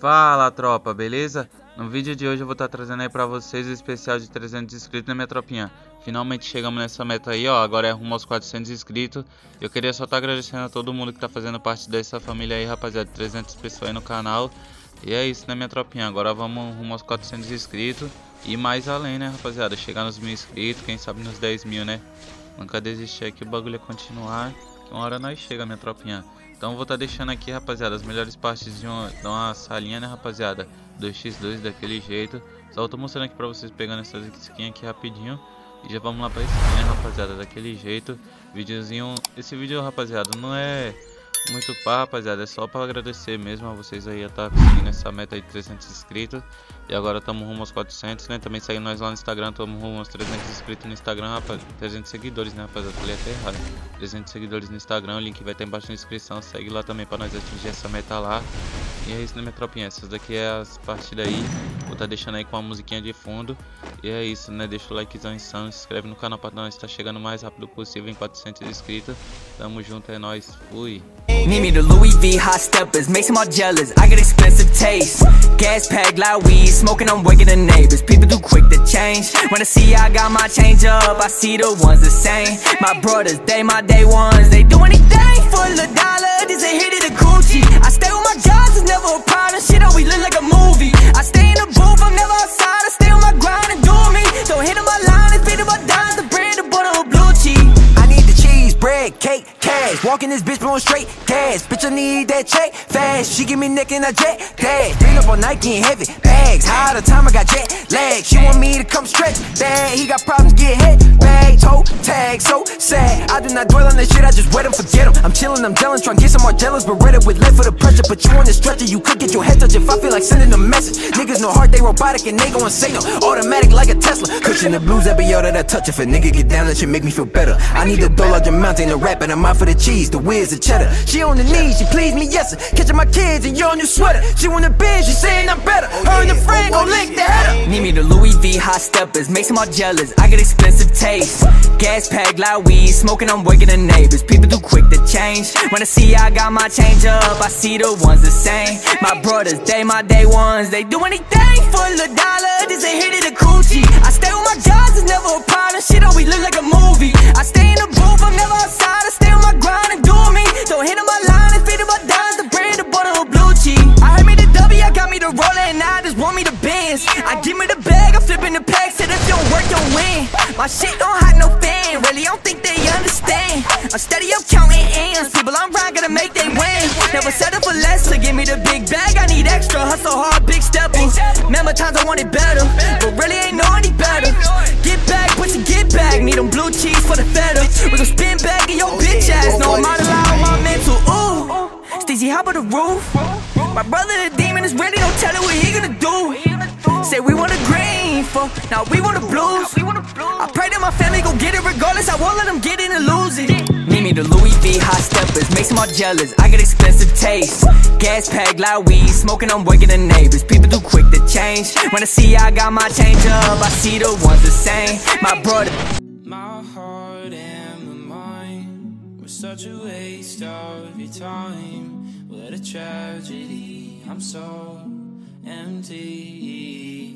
Fala tropa, beleza? No vídeo de hoje eu vou estar trazendo aí pra vocês o especial de 300 inscritos na minha tropinha. Finalmente chegamos nessa meta aí, ó, agora é rumo aos 400 inscritos. Eu queria só estar agradecendo a todo mundo que tá fazendo parte dessa família aí, rapaziada, 300 pessoas aí no canal. E é isso, né, minha tropinha, agora vamos rumo aos 400 inscritos e mais além, né, rapaziada, chegar nos 1000 inscritos, quem sabe nos 10 mil, né. Nunca desistir aqui, o bagulho é continuar, uma hora nós chega, minha tropinha. Então vou estar deixando aqui, rapaziada, as melhores partes de uma salinha, né, rapaziada, 2x2 daquele jeito. Só tô mostrando aqui pra vocês pegando essas skins aqui rapidinho. E já vamos lá pra skin, né, rapaziada, daquele jeito. Videozinho, esse vídeo, rapaziada, não é muito pá, rapaziada, é só pra agradecer mesmo a vocês aí a estar conseguindo essa meta aí de 300 inscritos. E agora tamo rumo aos 400, né, também segue nós lá no Instagram, tamo rumo aos 300 inscritos no Instagram, rapaz, 300 seguidores, né, rapaziada, falei até errado, 300 seguidores no Instagram, o link vai estar embaixo na descrição, segue lá também pra nós atingir essa meta lá. E é isso, né, minha tropinha, essas daqui é as partidas aí, vou tá deixando aí com uma musiquinha de fundo. E é isso, né, deixa o likezão insano, se inscreve no canal pra nós tá chegando o mais rápido possível em 400 inscritos. Tamo junto, é nóis, fui! Need me the Louis V hot steppers, makes them all jealous. I got expensive taste. Gas pack, loud weed, smoking, I'm waking the neighbors. People too quick to change. When I see I got my change up, I see the ones the same. My brothers, they my day ones, they do anything for a dollar. This ain't hit it a Gucci. I stay with my jaws, it's never a problem. Shit, always look like a movie. I stay in the booth, I'm never outside. I stay on my grind and do me. So hit on my line, it's been about dimes, the brand, the butter with blue cheese. I need the cheese, bread, cake. Walking this bitch blowing straight gas. Bitch, I need that check fast. She give me neck and I jet dash. Bring up on Nike and heavy bags. High the time I got jet lag. She want me to come stretch that. He got problems, get head bag. Toe tag, so sad. I do not dwell on that shit. I just wet him, forget him. I'm chilling, I'm jealous, trying to get some more jealous. But ready with left for the pressure. Put you on the stretcher. You could get your head touched if I feel like sending a message. Niggas no heart, they robotic and they gon' say no. Automatic like a Tesla. Cushion the blues every yo that I touch. If a nigga get down, that shit make me feel better. I need a dollar, the mountain, a rap, and I'm out for the cheese. The whiz, the cheddar. She on the knees, she please me, yes sir. Catching my kids in your new sweater. She want a bitch, she saying I'm better. Her and the friend gon' lick the header. Need me the Louis V hot steppers, makes them all jealous. I got expensive taste. Gas pack, loud weed, smoking, I'm waking the neighbors. People too quick to change. When I see I got my change up, I see the ones the same. My brothers, they my day ones, they do anything for a dollar. This ain't hit it a coochie. I stay with my jaws, it's never a problem. Shit always look like a movie. I stay in the booth, I'm never outside. I stay on my grind. So hit on my line and fit in my dimes, the brand, the butter with blue cheese. I heard me the W, I got me the roller, and I just want me the Benz. I give me the bag, I'm flipping the pack, said if you don't work, don't win. My shit don't hide no fan, really don't think they understand. I'm steady up counting ends, people I'm right, gotta make they win. Never settle for less, so give me the big bag, I need extra, hustle hard, big steppers. Remember times I wanted better, but really ain't know any better. Get back, but you get back, need them blue cheese for the feta. We gon' spin back in your bitch ass, no I'm out loud. Stacey, hop on the roof. My brother the demon is ready, don't tell her what he gonna do. Say we want a green, fuck, now we want a blues. I pray that my family gon' get it regardless, I won't let them get in and lose it. Need me the Louis V hot steppers, makes them all jealous, I got expensive taste. Gas pack, loud weed, smoking, I'm waking the neighbors. People too quick to change, when I see I got my change up, I see the ones the same. My brother, my heart and my mind was such a waste of your time. What a tragedy, I'm so empty.